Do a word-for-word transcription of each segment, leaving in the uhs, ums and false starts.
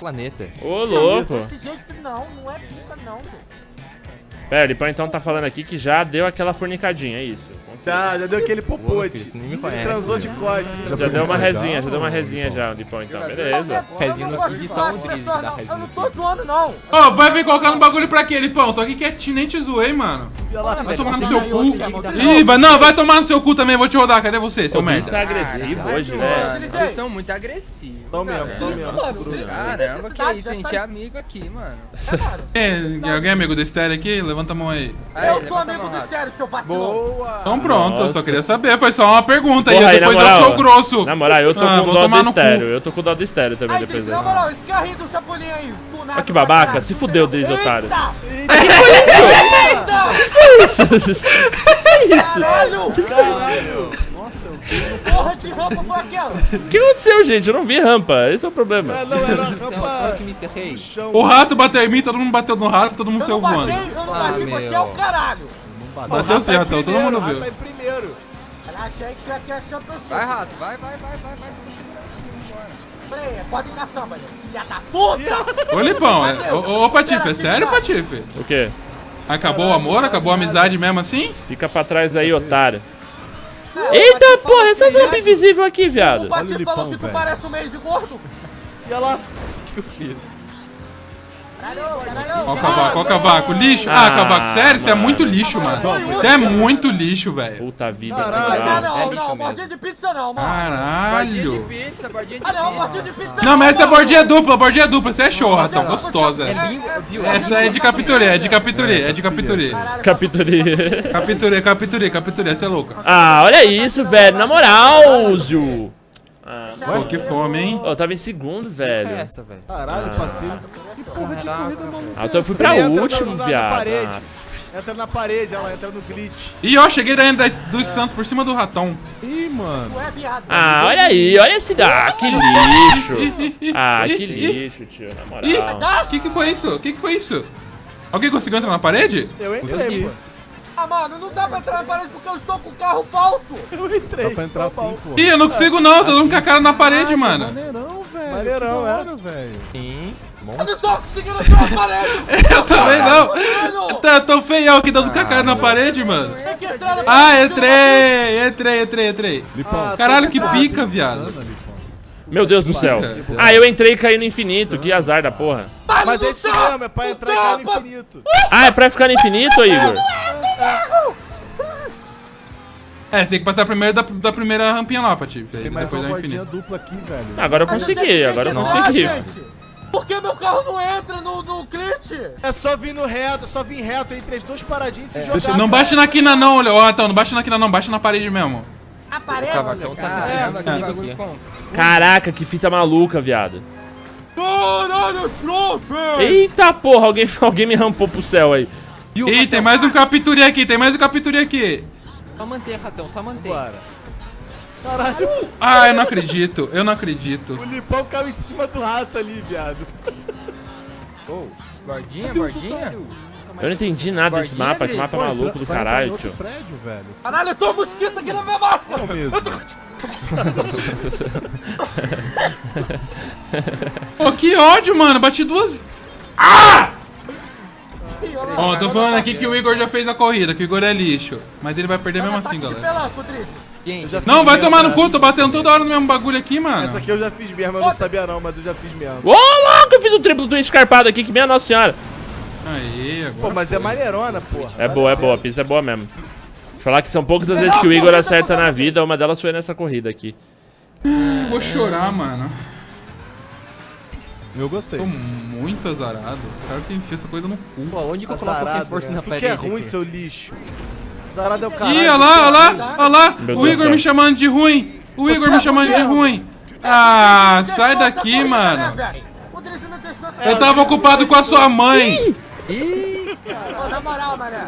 planeta. Ô, louco! Esse jeito não, não é vida não, pô. Pera, o Lipão então tá falando aqui que já deu aquela fornicadinha, é isso? Tá, já deu aquele popote. Nem me conhece. Transou de costas. Já, já deu uma resinha, já deu uma resinha já, Lipão então, beleza. Resinha aqui só um drible da resinha. Eu não tô zoando, não. Ó, vai vir colocando bagulho pra quê, Lipão? Tô aqui quietinho, nem te zoei, mano. Vai tomar no seu cu. Ih, não, vai tomar no seu cu também, vou te rodar. Cadê você, seu merda? Vocês estão agressivos hoje, né? Vocês são muito agressivos. Estão mesmo, estão mesmo. Caramba, que isso, a gente é amigo aqui, mano. É, alguém é amigo do Estéreo aqui? Levanta a mão aí. Eu sou amigo do Estéreo, seu vacilão. Boa. Então pronto, nossa. Eu só queria saber, foi só uma pergunta. Porra, e depois aí, moral, eu sou grosso. Na moral, eu tô ah, com o dó do estéreo, eu tô com o dó do estéreo também aí, depois. Dris, na moral, esse carrinho do Chapolin aí, tunado. Olha que babaca, cara, se fudeu, Dris, otário. Eita! Eita! Que isso? Caralho! Caralho! Nossa, porra de rampa foi aquela? O que aconteceu, gente? Eu não vi rampa, esse é o problema. Não, não, era rampa. O rato bateu em mim, todo mundo bateu no rato, todo mundo saiu voando. Eu não bati, você é o caralho. Bateu certo, então, todo mundo viu. Vai primeiro. Relaxa aí que já quer achar pra você. Vai, rato, vai, vai, vai, vai, vai. Freia, pode ir na samba, filha da puta! Ô, Lipão, é, ô, ô, Patife, é sério, Patife? O quê? Acabou o amor? Acabou a amizade mesmo assim? Fica pra trás aí, otário. Eita porra, essa rampa invisível aqui, viado. O Patife falou que tu parece um meio de gordo. E olha lá, o que eu fiz? Ó o cavaco, ó o cavaco, lixo. Ah, ah cavaco, sério, você é muito lixo, mano. Você é muito lixo, velho. Puta vida, caralho. Não, não, não, bordinha de pizza não, mano. Caralho. Bordinha de pizza, bordinha de pizza. Ah, não, bordinha de pizza não. Não, mas essa é bordinha dupla, bordinha dupla. Você é show, ratão, gostosa. Essa é de Capituri, é de Capituri, é de Capituri. Capituri. Capituri, Capituri, Capituri, você é louca. Ah, olha isso, velho, na moral, Zio. Ah, pô, que fome, hein? Eu tava em segundo, velho. Que é essa, velho? Caralho, passeio. Que porra de corrida maluca. Ah, então eu fui pra último, viado. Entra na parede, ela entra no glitch. Ih, ó, cheguei dentro dos Santos por cima do ratão. Ih, mano. Ah, olha aí, olha esse. Ah, que lixo. Ah, que lixo, tio, na moral. Que que foi isso? Que que foi isso? Alguém conseguiu entrar na parede? Eu entrei, pô. Ah, mano, não dá pra entrar na parede porque eu estou com o carro falso. Eu entrei. Dá pra entrar assim, pô. Ih, eu não consigo não, tô dando com a cara na parede, mano. Maneirão, velho. Maneirão, é, velho. Sim. Eu não tô conseguindo entrar na parede. Eu também não. Eu tô feião aqui dando com a cara na parede, mano. Ah, entrei, entrei, entrei, entrei. Caralho, que pica, viado. Meu Deus do céu. Ah, eu entrei e caí no infinito, que azar da porra. Mas é isso mesmo, é pra entrar e cair no infinito. Ah, é pra ficar no infinito, Igor? É, você tem que passar primeiro da, da primeira rampinha lá, Patife. Tem mais uma bordinha dupla aqui, velho. Agora eu consegui, agora eu consegui. Por que meu carro não entra no, no crit? É só vir no reto, só vir reto entre as duas paradinhas e é. se jogar. Não bate na quina não, olha, ó, então, não bate na quina não, bate na parede mesmo. A parede? Caraca, que fita maluca, viado. Caralho, trofe! Eita porra, alguém, alguém me rampou pro céu aí. Ih, tem mais um Capituri aqui, tem mais um Capituri aqui. Só manter, ratão, só manter. Caralho. Ah, eu não acredito, eu não acredito. O Lipão caiu em cima do rato ali, viado. Oh, bordinha, bordinha? Eu não entendi nada bordinha desse mapa, que mapa maluco do caralho, tio. Prédio, velho. Caralho, eu tô um mosquito aqui na minha máscara. Eu tô... Pô, que ódio, mano, bati duas... Ah! Ó, oh, tô falando aqui que o Igor já fez a corrida, que o Igor é lixo. Mas ele vai perder mesmo assim, galera. Não, vai tomar no cu, tô batendo toda hora no mesmo bagulho aqui, mano. Essa aqui eu já fiz mesmo, eu não sabia não, mas eu já fiz mesmo. Ô, louco, eu fiz o triplo do escarpado aqui, que minha nossa senhora. Aí, agora. Pô, mas é maneirona, porra. É boa, é boa, a pista é boa mesmo. Falar que são poucas as vezes que o Igor acerta na vida, uma delas foi nessa corrida aqui. Vou chorar, mano. Eu gostei. Tô muito azarado. O cara que enfia essa coisa no cu. Pô, onde que eu coloco qualquer força na parede? Tu que é ruim, seu lixo. Azarado é o caralho. Ih, olha lá, olha lá, olha lá. O Igor me chamando de ruim. O Igor me chamando de ruim. Ah, sai daqui, mano. Eu tava ocupado com a sua mãe. Ih, cara. Na moral, mané.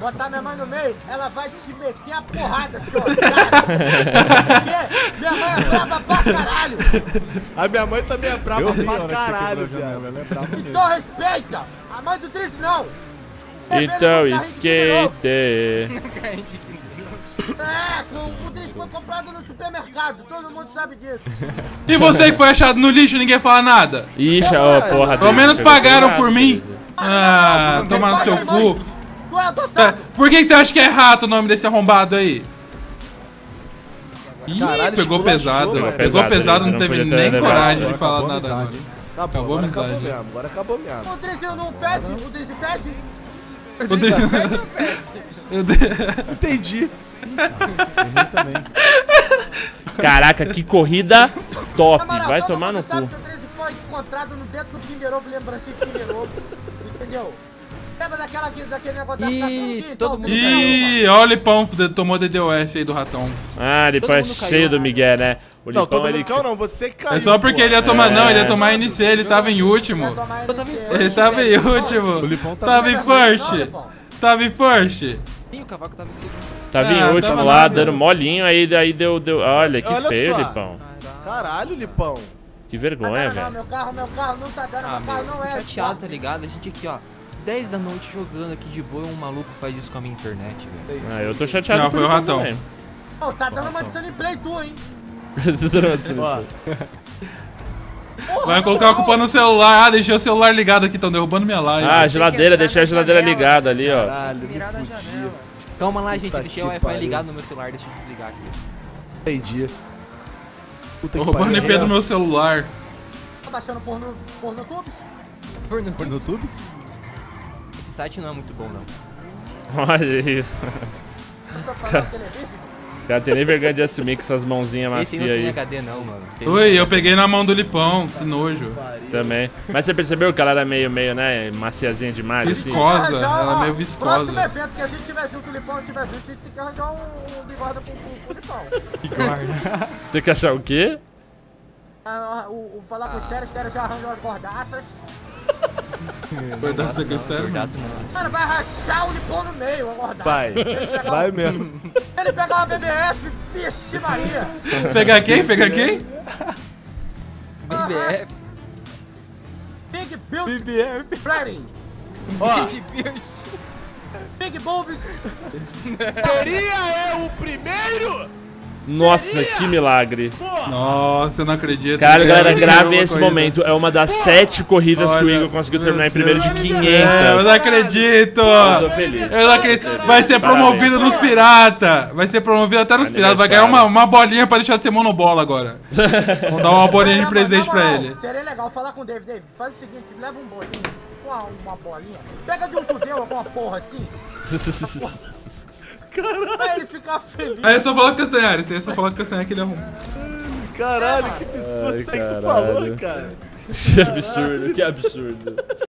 Botar minha mãe no meio, ela vai te meter a porrada, seu otário. Porque minha mãe é brava pra caralho. A minha mãe também é brava pra caralho, velho. Ela é brava mesmo. Então respeita! A mãe do Tris não! É então esquete! É, com o Dris foi comprado no supermercado, todo mundo sabe disso. E você que foi achado no lixo e ninguém fala nada? Ixi, ô oh, porra. Pelo menos pagaram por mim. Ah, tomar no seu cu. É, por que, que você acha que é rato o nome desse arrombado aí? Ih, caralho, pegou pesado. Achou, pegou pesado, pesado não, não teve nem coragem de falar nada agora. Acabou a amizade. Acabou mesmo, agora acabou mesmo. O Drizinho não fede? O Drizinho fede? O Drizinho fede? Entendi. Caraca, que corrida top. Vai tomar no cu. O Drizinho foi encontrado no dentro do Kinder Ovo, lembrancinha de Kinder Ovo. Entendeu? Lembra daquela, daquele negócio da Ih, todo mundo Ih, olha o Lipão, tomou D D O S aí do ratão. Ah, Lipão é cheio do Miguel, né? O não, Lipão, todo ele... caiu, não, você caiu. É só porque pô. ele ia tomar, é... não, ele ia tomar N C, ele tava em último. Ele tava em último. O Lipão tava em first. Tava em first. E o Cavaco tava em segundo. Tava em último lá, dando molinho, aí daí deu, deu. Olha que feio, Lipão. Caralho, Lipão. Que vergonha, velho. Meu carro, meu carro não tá dando, meu carro não é. Chateado, tá ligado? A gente aqui, ó. dez da noite jogando aqui de boa, um maluco faz isso com a minha internet, velho. Ah, eu tô chateado. Não, foi o ratão. Pô, tá dando uma adição em play tu, hein? Vai colocar a culpa no celular. Ah, deixei o celular ligado aqui, tão derrubando minha live. Ah, a geladeira, deixei a geladeira ligada ali, ó. Caralho, calma lá, gente, deixei o Wi-Fi ligado no meu celular, deixa eu desligar aqui. Entendi. Tô roubando I P do meu celular. Tá baixando porno tubes? Porno tubes? Esse site não é muito bom, não. Olha isso. Os caras tem nem vergonha de assumir com essas mãozinhas macias aí. Esse não tem H D não, mano. Ui, eu peguei na mão do Lipão, que nojo. Também. Mas você percebeu que ela era meio, meio, né, maciazinha demais? Viscosa, assim? Ela é meio viscosa. Próximo evento que a gente tiver junto, o Lipão tiver junto, a gente tem que arranjar um bigorda com o Lipão. Bigorda? Tem que achar o quê? Ah, o, o falar com os caras, os caras já arranjam as gordaças. Gordaça que está. Mano, vai rachar o Lipão no meio, a gordaça. Vai, vai mesmo. Ele pegar uma B B F, vixe Maria. Pegar quem? Pegar quem? B B F. Big Build Friday. Big Build. Big Boobs. Seria eu o primeiro? Nossa, seria? Que milagre. Porra. Nossa, eu não acredito. Cara, galera, grave esse corrida. momento. É uma das Porra. sete corridas Olha, que o Igor conseguiu terminar em primeiro de quinhentos. É, eu não acredito. Eu tô feliz. Eu não acredito. Vai ser promovido Parabéns. nos pirata. Vai ser promovido até nos pirata. Vai ganhar uma, uma bolinha pra deixar de ser monobola agora. Vou dar uma bolinha de presente pra ele. Seria legal falar com o David. David, faz o seguinte, leva um bolinho. Tipo uma, uma bolinha. Pega de um judeu alguma porra assim. Caralho. Pra ele ficar feliz. Aí é só falar com o Castanhari, aí é só falar com o Castanhari que ele arruma. Caralho, que absurdo isso aí que tu falou, cara. Que absurdo, que absurdo.